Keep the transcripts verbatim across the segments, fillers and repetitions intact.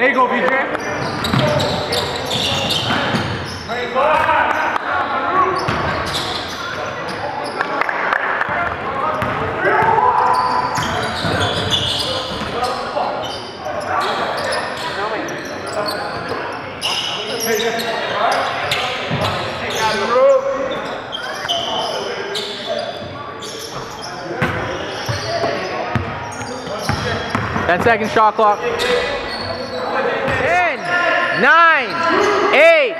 There you go, B J. ten second shot clock. ten, nine, eight.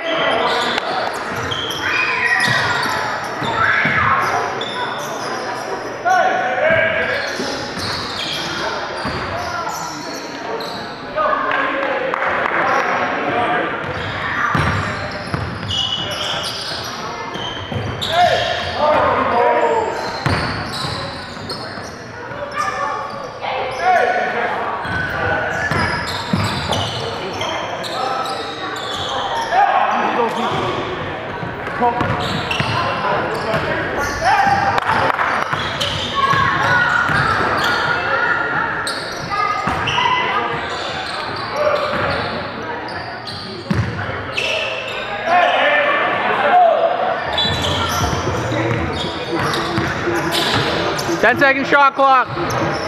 ten second shot clock.